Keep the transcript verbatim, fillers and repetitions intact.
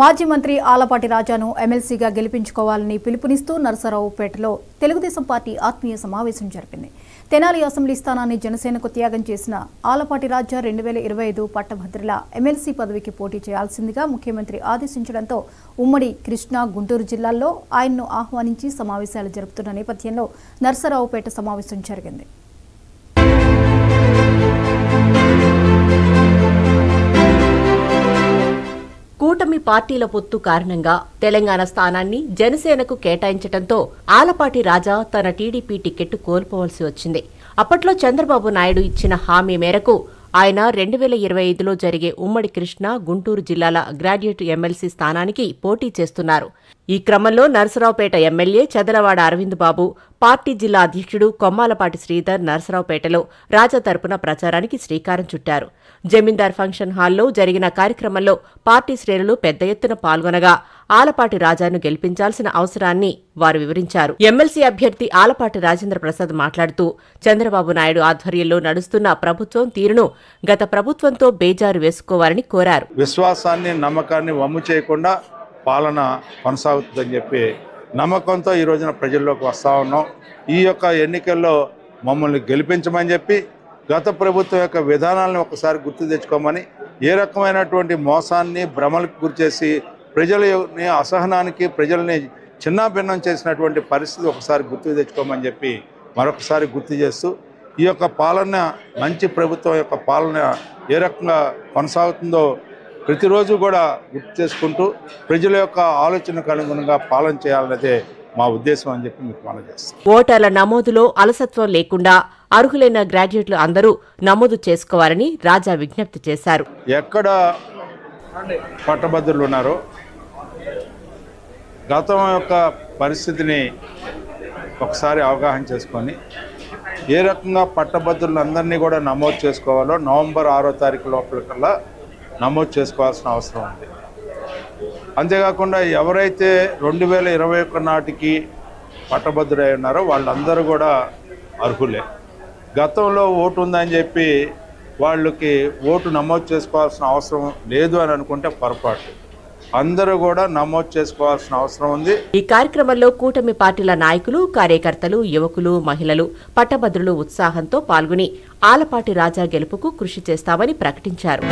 మాజీ మంత్రి ఆలపాటి రాజాను ఎమ్మెల్సీగా గెలుపించుకోవాలని పిలుపునిస్తూ నర్సరావుపేటలో తెలుగుదేశం పార్టీ ఆత్మీయ సమావేశం జరిగింది. తెనాలి అసెంబ్లీ స్థానాన్ని జనసేనకు త్యాగం చేసిన ఆలపాటి రాజా రెండు వేల ఇరవై ఐదు పట్ట భద్రల ఎమ్మెల్సీ పదవికి పోటీ చేయాల్సిందిగా ముఖ్యమంత్రి ఆదేశించడంతో ఉమ్మడి కృష్ణా గుంటూరు జిల్లాల్లో ఆయన్ను ఆహ్వానించి సమావేశాలు జరుపుతున్న నేపథ్యంలో నర్సరావుపేట సమావేశం జరిగింది. కూటమి పార్టీల పొత్తు కారణంగా తెలంగాణ స్థానాన్ని జనసేనకు కేటాయించడంతో ఆలపాటి రాజా తన టీడీపీ టికెట్ కోల్పోవలసి వచ్చింది. అప్పట్లో చంద్రబాబు నాయుడు ఇచ్చిన హామీ మేరకు ఆయన రెండు వేల ఇరవై ఐదులో జరిగే ఉమ్మడి కృష్ణా గుంటూరు జిల్లాల గ్రాడ్యుయేట్ ఎమ్మెల్సీ స్థానానికి పోటీ చేస్తున్నారు. ఈ క్రమంలో నర్సరావుపేట ఎమ్మెల్యే చదలవాడ అరవింద్ బాబు, పార్టీ జిల్లా అధ్యక్షుడు కొమ్మాలపాటి శ్రీధర్ నర్సరావుపేటలో రాజా తరపున ప్రచారానికి శ్రీకారం చుట్టారు. జమీందార్ ఫంక్షన్ హాల్లో జరిగిన కార్యక్రమంలో పార్టీ శ్రేణులు పెద్ద ఎత్తున పాల్గొనగా ఆలపాటి రాజాను గెలిపించాల్సిన అవసరాన్ని వారు వివరించారు. ఎమ్మెల్సీ అభ్యర్థి ఆలపాటి రాజేంద్ర ప్రసాద్ మాట్లాడుతూ, చంద్రబాబు నాయుడు ఆధ్వర్యంలో నడుస్తున్న ప్రభుత్వం తీరును గత ప్రభుత్వంతో బేజారు వేసుకోవాలని కోరారు. విశ్వాసాన్ని, నమ్మకాన్ని వమ్ము చేయకుండా పాలన కొనసాగుతుందని చెప్పి నమ్మకంతో ఈ రోజున ప్రజల్లోకి వస్తూ ఉన్నాం. ఈ యొక్క ఎన్నికల్లో మమ్మల్ని గెలిపించమని చెప్పి, గత ప్రభుత్వం యొక్క విధానాలను ఒకసారి గుర్తు తెచ్చుకోమని, ఏ రకమైనటువంటి మోసాన్ని, భ్రమలకు గురిచేసి ప్రజలని అసహనానికి, ప్రజల్ని చిన్నాభిన్నం చేసినటువంటి పరిస్థితి ఒకసారి గుర్తు తెచ్చుకోమని చెప్పి మరొకసారి గుర్తు చేస్తూ, ఈ యొక్క పాలన, మంచి ప్రభుత్వం యొక్క పాలన ఏ రకంగా కొనసాగుతుందో ప్రతిరోజు కూడా గుర్తు చేసుకుంటూ ప్రజల యొక్క ఆలోచనకు అనుగుణంగా పాలన చేయాలనేదే మా ఉద్దేశం అని చెప్పి మీకు మనం చేస్తాం. ఓటర్ల నమోదులో అలసత్వం లేకుండా అర్హులైన గ్రాడ్యుయేట్లు అందరూ నమోదు చేసుకోవాలని రాజా విజ్ఞప్తి చేశారు. ఎక్కడ పట్టభద్రులు ఉన్నారో, గతం యొక్క పరిస్థితిని ఒకసారి అవగాహన చేసుకొని ఏ రకంగా పట్టభద్రులందరినీ కూడా నమోదు చేసుకోవాలో నవంబర్ ఆరో తారీఖు లోపల కల్లా నమోదు చేసుకోవాల్సిన అవసరం ఉంది. అంతేకాకుండా ఎవరైతే రెండు వేల ఇరవై ఒక్క నాటికి పట్టభద్రులై ఉన్నారో వాళ్ళందరూ కూడా అర్హులే. గతంలో ఓటు ఉందని చెప్పి వాళ్ళకి ఓటు నమోదు చేసుకోవాల్సిన అవసరం లేదు అని అనుకుంటే పొరపాటు. అందరూ కూడా నమోదు చేసుకోవాల్సిన అవసరం ఉంది. ఈ కార్యక్రమంలో కూటమి పార్టీల నాయకులు, కార్యకర్తలు, యువకులు, మహిళలు, పట్టభద్రులు ఉత్సాహంతో పాల్గొని ఆలపాటి రాజా గెలుపుకు కృషి చేస్తామని ప్రకటించారు.